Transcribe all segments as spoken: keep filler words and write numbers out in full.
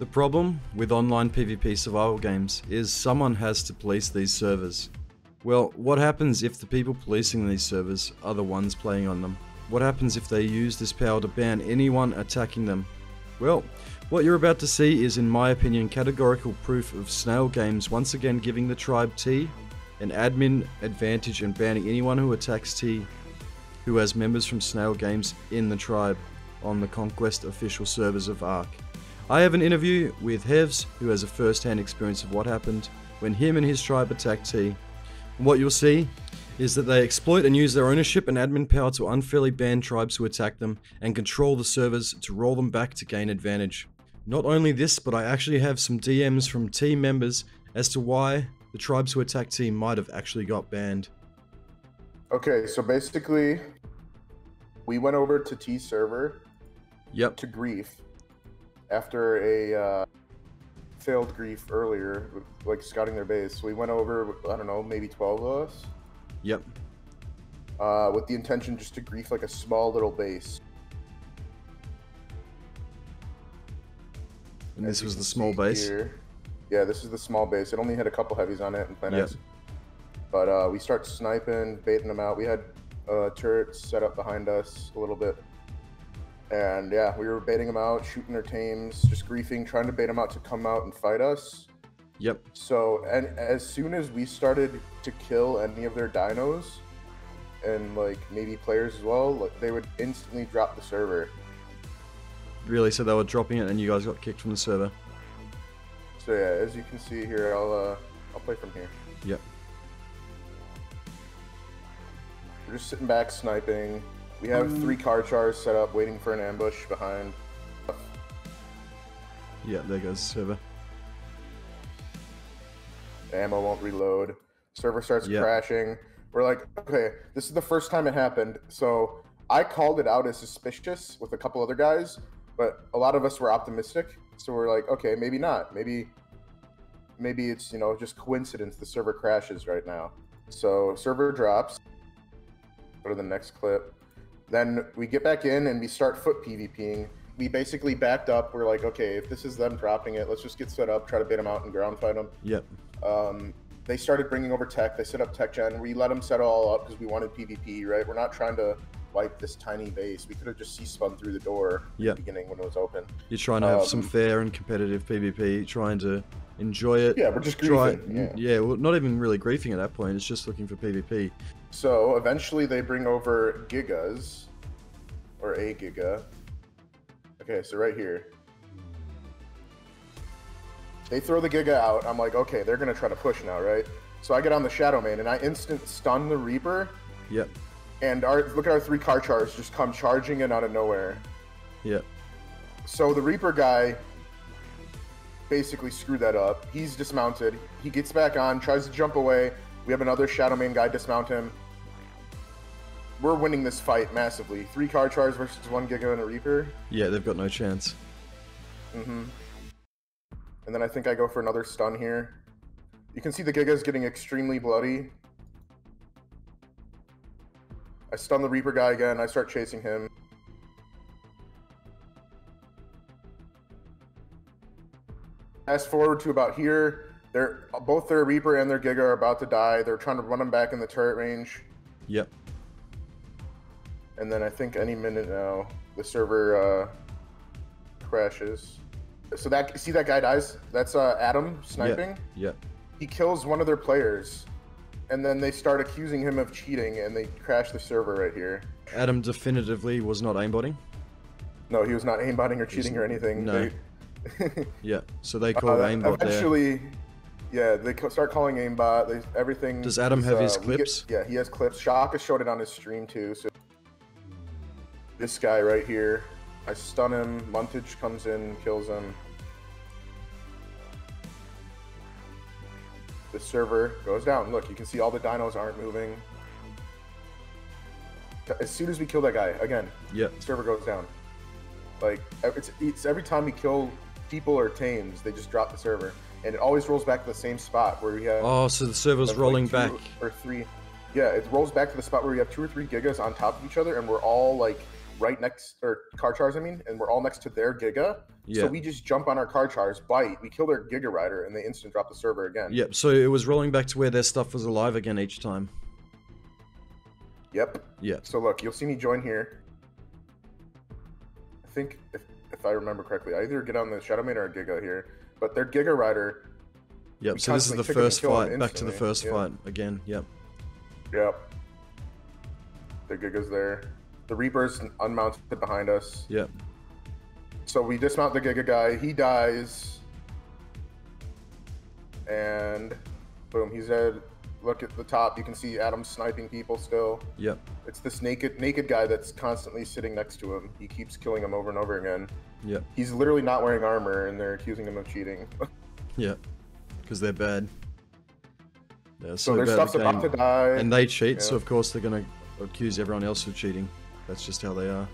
The problem with online PvP survival games is someone has to police these servers. Well, what happens if the people policing these servers are the ones playing on them? What happens if they use this power to ban anyone attacking them? Well, what you're about to see is, in my opinion, categorical proof of Snail Games once again giving the tribe T an admin advantage and banning anyone who attacks T who has members from Snail Games in the tribe on the Conquest official servers of Ark. I have an interview with Hevs, who has a first-hand experience of what happened when him and his tribe attacked T. And what you'll see is that they exploit and use their ownership and admin power to unfairly ban tribes who attack them and control the servers to roll them back to gain advantage. Not only this, but I actually have some D Ms from T members as to why the tribes who attacked T might have actually got banned. Okay, so basically, we went over to T server, yep, to grief after a uh, failed grief earlier, like scouting their base. We went over, I don't know, maybe twelve of us. Yep. Uh, with the intention just to grief like a small little base. And this was the small base? Here. Yeah, this is the small base. It only had a couple heavies on it and planets. Yep. But uh, we start sniping, baiting them out. We had uh, turrets set up behind us a little bit. And yeah, we were baiting them out, shooting their teams, just griefing, trying to bait them out to come out and fight us. Yep. So, and as soon as we started to kill any of their dinos, and like maybe players as well, like, they would instantly drop the server. Really? So they were dropping it, and you guys got kicked from the server. So yeah, as you can see here, I'll uh, I'll play from here. Yep. We're just sitting back sniping. We have um, three Carchars set up, waiting for an ambush behind. Yeah, there goes the server. Ammo won't reload. Server starts yep. crashing. We're like, okay, this is the first time it happened. So I called it out as suspicious with a couple other guys, but a lot of us were optimistic. So we're like, okay, maybe not. Maybe, maybe it's, you know, just coincidence. The server crashes right now. So server drops. Go to the next clip. Then we get back in and we start foot PvPing. We basically backed up. We're like, okay, if this is them dropping it, let's just get set up, try to bait them out and ground fight them. Yep. Um, they started bringing over tech. They set up tech gen. We let them set it all up because we wanted PvP, right? We're not trying to wipe this tiny base. We could have just C-spun through the door yep. at the beginning when it was open. You're trying to have um, some fair and competitive PvP, trying to enjoy it. Yeah, we're just griefing. Try, yeah, yeah well, not even really griefing at that point. It's just looking for PvP. So eventually they bring over Gigas, or a Giga. Okay, so right here. They throw the Giga out. I'm like, okay, they're going to try to push now, right? So I get on the Shadowmane, and I instant stun the Reaper. Yep. And our, look at our three Carchars just come charging in out of nowhere. Yep. So the Reaper guy basically screwed that up. He's dismounted. He gets back on, tries to jump away. We have another Shadowmane guy dismount him. We're winning this fight massively. Three Carchars versus one Giga and a Reaper. Yeah, they've got no chance. Mm-hmm. And then I think I go for another stun here. You can see the Giga's getting extremely bloody. I stun the Reaper guy again. I start chasing him. Fast forward to about here. They're, both their Reaper and their Giga are about to die. They're trying to run them back in the turret range. Yep. And then I think any minute now, the server uh, crashes. So that, see that guy dies? That's uh, Adam sniping. Yeah. Yep. He kills one of their players, and then they start accusing him of cheating, and they crash the server right here. Adam definitively was not aimbotting. No, he was not aimbotting or cheating He's, or anything. No. They... yeah. So they called uh, aimbot eventually, there. Eventually, yeah, they start calling aimbot. They, everything. Does Adam is, have uh, his clips? Get, yeah, he has clips. Shocker showed it on his stream too. So this guy right here. I stun him, Montage comes in, kills him. The server goes down. Look, you can see all the dinos aren't moving. As soon as we kill that guy, again, yeah, the server goes down. Like, it's, it's every time we kill people or tames, they just drop the server. And it always rolls back to the same spot where we have... Oh, so the server's like rolling back. Or three. Yeah, it rolls back to the spot where we have two or three Gigas on top of each other, and we're all, like... right next, or Carchars I mean, and we're all next to their Giga, Yeah. So we just jump on our Carchars, bite, we kill their Giga Rider, and they instant drop the server again. Yep, so it was rolling back to where their stuff was alive again each time. Yep. Yeah. So look, you'll see me join here. I think, if, if I remember correctly, I either get on the Shadowmane or Giga here, but their Giga Rider... Yep, so this is the first fight, back to the first yeah. fight again, yep. Yep. The Giga's there. The Reaper's unmounted behind us. Yep. So we dismount the Giga guy, he dies, and boom, he's dead. Look at the top, you can see Adam sniping people still. Yep. It's this naked naked guy that's constantly sitting next to him. He keeps killing him over and over again. Yep. He's literally not wearing armor, and they're accusing him of cheating. Yep, because they're bad. They're so, so their stuff's about to die. And they cheat, yeah. so of course they're going to accuse everyone else of cheating. That's just how they are.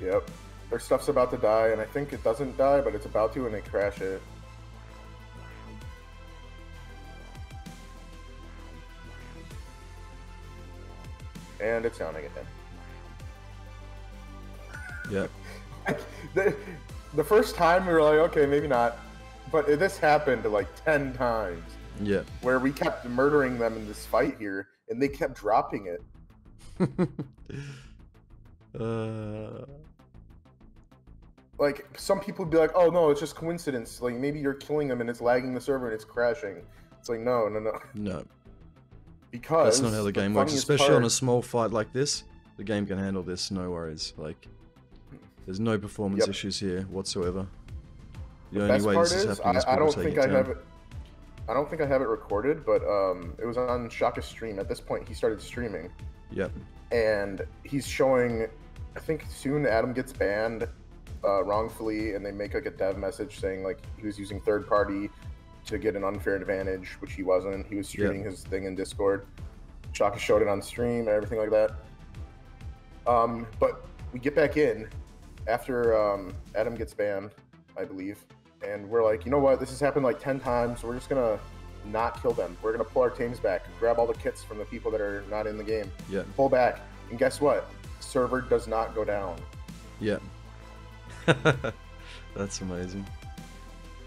Yep. Their stuff's about to die, and I think it doesn't die, but it's about to, and they crash it. And it's yawning again. Yeah. Like, the, the first time we were like, okay, maybe not. But this happened like ten times. Yeah. Where we kept murdering them in this fight here, and they kept dropping it. uh... Like, some people would be like, oh, no, it's just coincidence. Like, maybe you're killing them and it's lagging the server and it's crashing. It's like, no, no, no. No. Because... that's not how the game works, especially on a small fight like this. The game can handle this, no worries. Like, there's no performance yep. issues here whatsoever. The, the only way this is happening is people taking it down. I don't think I have it recorded, but um, it was on Shocker's stream. At this point, he started streaming. Yep. And he's showing... I think soon Adam gets banned... Uh, wrongfully, and they make like a dev message saying like he was using third party to get an unfair advantage, which he wasn't. He was streaming yep. his thing in Discord. Shocker showed it on stream and everything like that. Um, but we get back in after um, Adam gets banned, I believe, and we're like, you know what? This has happened like ten times. So we're just gonna not kill them. We're gonna pull our teams back, grab all the kits from the people that are not in the game. Yeah. Pull back, and guess what? Server does not go down. Yeah. That's amazing.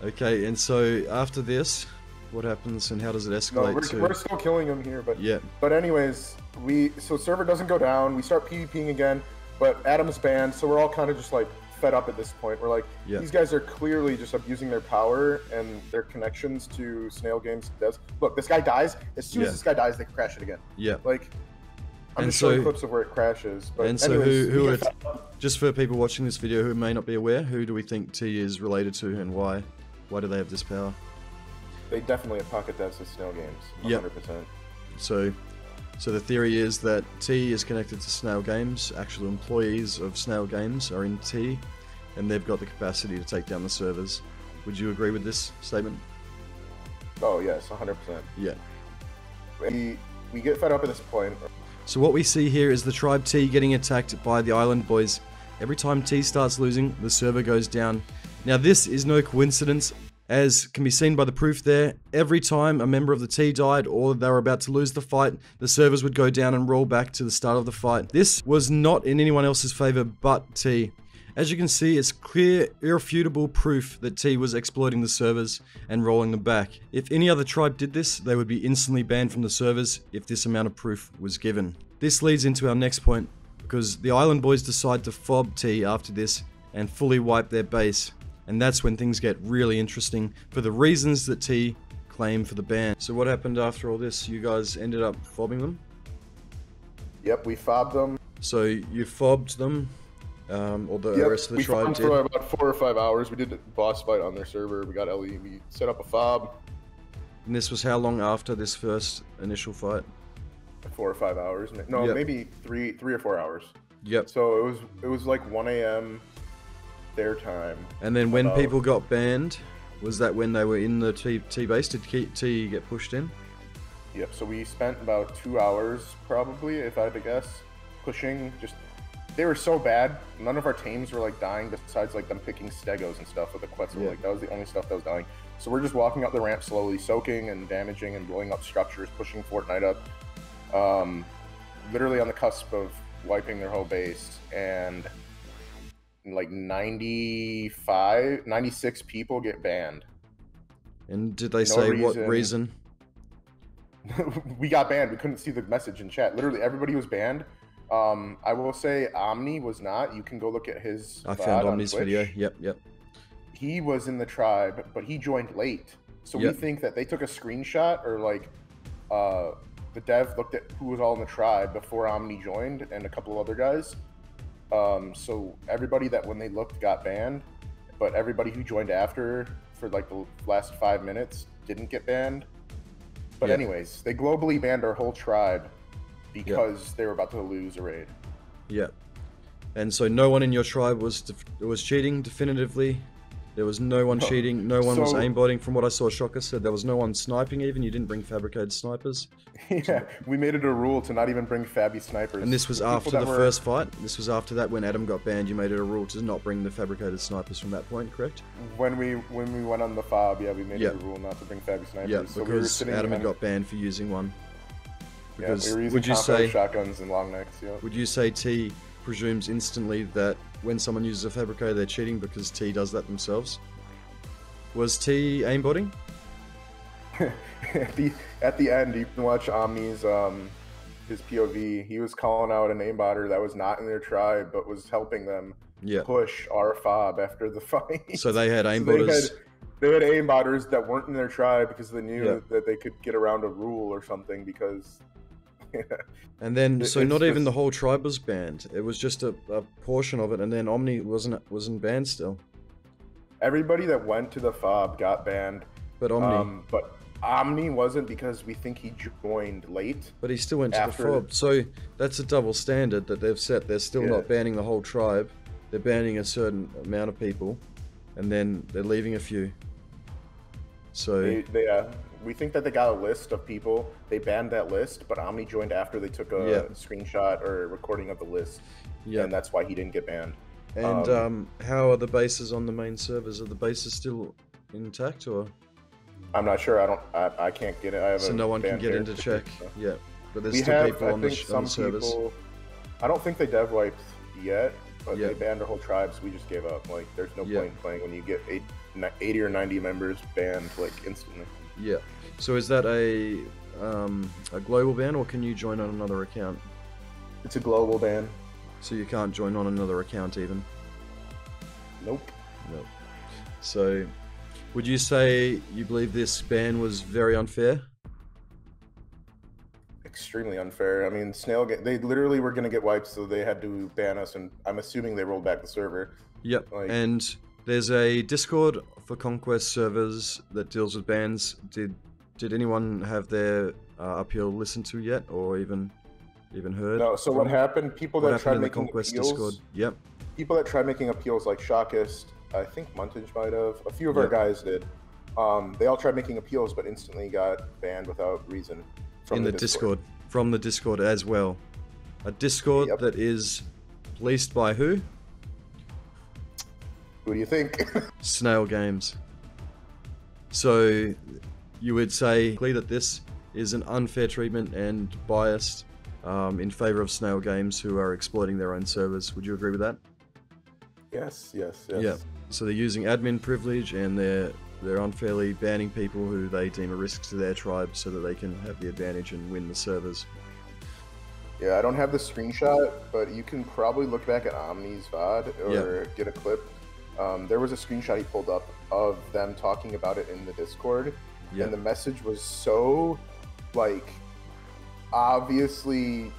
Okay, and so after this, what happens and how does it escalate? No, we're, to... we're still killing him here, but yeah. But anyways, we so server doesn't go down. We start PvPing again, but Adam's banned, so we're all kind of just like fed up at this point. We're like, yeah. these guys are clearly just abusing their power and their connections to Snail Games. Look, this guy dies. As soon yeah. as this guy dies, they crash it again. Yeah, like. I'm and just so, showing clips of where it crashes. But and so anyways, who, who are, just for people watching this video who may not be aware, who do we think T is related to and why? Why do they have this power? They definitely have pocket devs with Snail Games, one hundred percent. Yep. So, so the theory is that T is connected to Snail Games. Actual employees of Snail Games are in T, and they've got the capacity to take down the servers. Would you agree with this statement? Oh, yes, one hundred percent. Yeah. We, we get fed up at this point. So what we see here is the tribe T getting attacked by the Island Boys. Every time T starts losing, the server goes down. Now this is no coincidence, as can be seen by the proof there. Every time a member of the T died or they were about to lose the fight, the servers would go down and roll back to the start of the fight. This was not in anyone else's favor but T. As you can see, it's clear, irrefutable proof that T was exploiting the servers and rolling them back. If any other tribe did this, they would be instantly banned from the servers if this amount of proof was given. This leads into our next point, because the Island Boys decide to fob T after this and fully wipe their base. And that's when things get really interesting for the reasons that T claim for the ban. So what happened after all this? You guys ended up fobbing them? Yep, we fobbed them. So you fobbed them. Um, or the yep, rest of the we tribe did. For about four or five hours. We did a boss fight on their server. We got L E. We set up a fob. And this was how long after this first initial fight? Four or five hours. No, yep. maybe three, three or four hours. Yep. So it was, it was like one A M their time. And then when um, people got banned, was that when they were in the T, T base? Did T get pushed in? Yep. So we spent about two hours, probably, if I had to guess, pushing just. They were so bad, none of our teams were like dying besides like them picking Stegos and stuff with the Quetzal. Yeah. Like that was the only stuff that was dying. So we're just walking up the ramp slowly, soaking and damaging and blowing up structures, pushing Fortnite up. Um, literally on the cusp of wiping their whole base. And like ninety-five, ninety-six people get banned. And did they no say reason. what reason? We got banned. We couldn't see the message in chat. Literally everybody was banned. Um, I will say Omni was not. You can go look at his. I found Omni's video. Yep, yep. He was in the tribe, but he joined late. So yep. we think that they took a screenshot, or like uh, the dev looked at who was all in the tribe before Omni joined and a couple of other guys. Um, so everybody that when they looked got banned, but everybody who joined after for like the last five minutes didn't get banned. But yep. anyways, they globally banned our whole tribe because yep. they were about to lose a raid. Yeah. And so no one in your tribe was was cheating definitively. There was no one cheating. No one so, was aimbotting. From what I saw, Shocker said there was no one sniping even. You didn't bring fabricated snipers. Yeah, we made it a rule to not even bring fabby snipers. And this was after the were... first fight? This was after that when Adam got banned, you made it a rule to not bring the fabricated snipers from that point, correct? When we when we went on the fob, yeah, we made yeah. it a rule not to bring fabby snipers. Yeah, so because we Adam had got banned for using one. Because yeah, we were using would you say, shotguns and long necks, yeah. Would you say T presumes instantly that when someone uses a fabricator, they're cheating because T does that themselves? Was T aimbotting? at, the, at the end, you can watch Omni's um, his P O V. He was calling out an aimbotter that was not in their tribe, but was helping them yeah. push our fob after the fight. So they had aimbotters. So they, had, they had aimbotters that weren't in their tribe because they knew yeah. that they could get around a rule or something because... Yeah. And then, so it's not just... even the whole tribe was banned. It was just a, a portion of it, and then Omni wasn't wasn't banned still. Everybody that went to the fob got banned. But Omni, um, but Omni wasn't because we think he joined late. But he still went after... to the fob. So that's a double standard that they've set. They're still yeah. not banning the whole tribe. They're banning a certain amount of people, and then they're leaving a few. So they, they, uh, we think that they got a list of people. They banned that list, but Omni joined after they took a yeah. screenshot or recording of the list, yeah. and that's why he didn't get banned. And um, um, how are the bases on the main servers? Are the bases still intact, or? I'm not sure. I don't. I, I can't get it. I have so a no one can get into check. So. Yeah, but there's we still have, people I on think the, some on the servers. People, I don't think they dev wiped yet, but yeah. they banned our whole tribe, so we just gave up. Like, there's no yeah. point in playing when you get eight. eighty or ninety members banned like instantly. Yeah. So is that a um, a global ban, or can you join on another account? It's a global ban. So you can't join on another account even? Nope. Nope. So would you say you believe this ban was very unfair? Extremely unfair. I mean, Snail, they literally were going to get wiped, so they had to ban us, and I'm assuming they rolled back the server. Yep. Like, and... there's a Discord for Conquest servers that deals with bans. Did did anyone have their uh, appeal listened to yet, or even even heard? No. So what happened? People that tried making Conquest appeals. Discord? Yep. People that tried making appeals, like Shockist, I think Montage might have. A few of yep. our guys did. Um, they all tried making appeals, but instantly got banned without reason. From In the, the Discord. Discord, from the Discord as well. A Discord yep. that is policed by who? What do you think? Snail Games. So you would say that this is an unfair treatment and biased um, in favor of Snail Games, who are exploiting their own servers. Would you agree with that? Yes, yes, yes. Yeah. So they're using admin privilege, and they're they're unfairly banning people who they deem a risk to their tribe, so that they can have the advantage and win the servers. Yeah, I don't have the screenshot, but you can probably look back at Omni's V O D or yeah. get a clip. Um, there was a screenshot he pulled up of them talking about it in the Discord, yep. and the message was so, like, obviously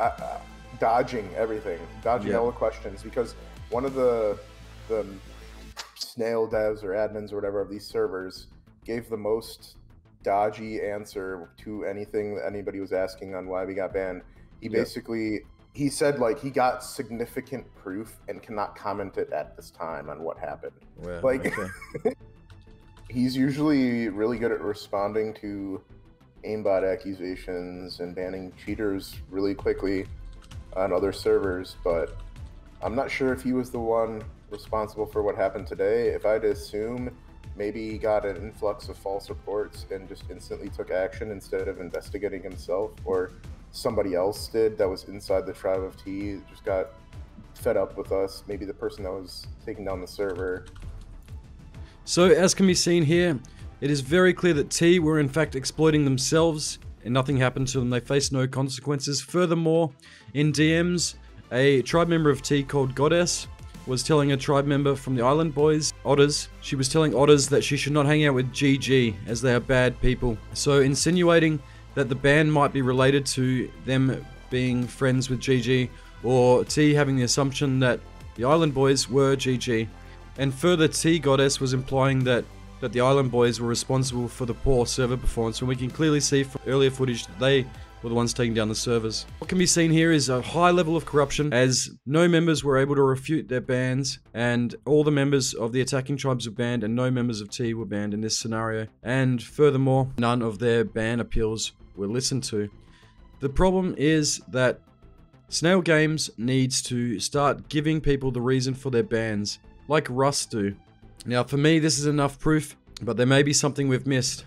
uh, dodging everything, dodging yep. all the questions, because one of the the Snail devs or admins or whatever of these servers gave the most dodgy answer to anything that anybody was asking on why we got banned. He yep. basically... he said, like, he got significant proof and cannot comment it at this time on what happened. Well, like, okay. He's usually really good at responding to aimbot accusations and banning cheaters really quickly on other servers, but I'm not sure if he was the one responsible for what happened today. If I'd assume, maybe he got an influx of false reports and just instantly took action instead of investigating himself, or somebody else did that was inside the tribe of T, just got fed up with us, maybe the person that was taking down the server. So as can be seen here, it is very clear that T were in fact exploiting themselves and nothing happened to them. They faced no consequences. Furthermore, in D Ms, a tribe member of T called Goddess was telling a tribe member from the Island Boys, Otters, she was telling Otters that she should not hang out with G G as they are bad people. So insinuating that the ban might be related to them being friends with G G, or T having the assumption that the Island Boys were G G. And further, T Goddess was implying that, that the Island Boys were responsible for the poor server performance, when we can clearly see from earlier footage that they were the ones taking down the servers. What can be seen here is a high level of corruption, as no members were able to refute their bans, and all the members of the attacking tribes were banned, and no members of T were banned in this scenario. And furthermore, none of their ban appeals were listened to. The problem is that Snail Games needs to start giving people the reason for their bans, like Rust do. Now for me, this is enough proof, but there may be something we've missed.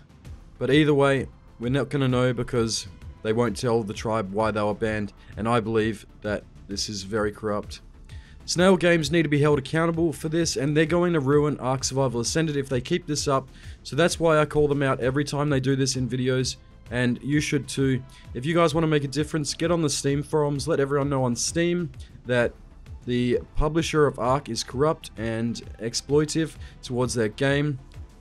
But either way, we're not gonna know because they won't tell the tribe why they were banned, and I believe that this is very corrupt. Snail Games need to be held accountable for this, and they're going to ruin Ark Survival Ascended if they keep this up, so that's why I call them out every time they do this in videos, and you should too. If you guys want to make a difference, get on the Steam forums, let everyone know on Steam that the publisher of Ark is corrupt and exploitive towards their game.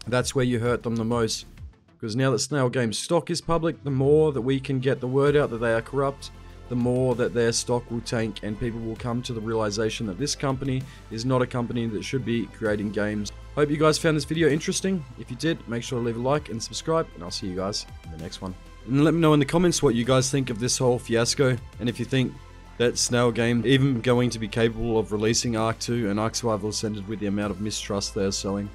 That's where you hurt them the most. Because now that Snail Games stock is public, the more that we can get the word out that they are corrupt, the more that their stock will tank and people will come to the realization that this company is not a company that should be creating games. Hope you guys found this video interesting. If you did, make sure to leave a like and subscribe, and I'll see you guys in the next one. And let me know in the comments what you guys think of this whole fiasco, and if you think that Snail Games even going to be capable of releasing Ark two and Ark Survival Ascended with the amount of mistrust they are selling.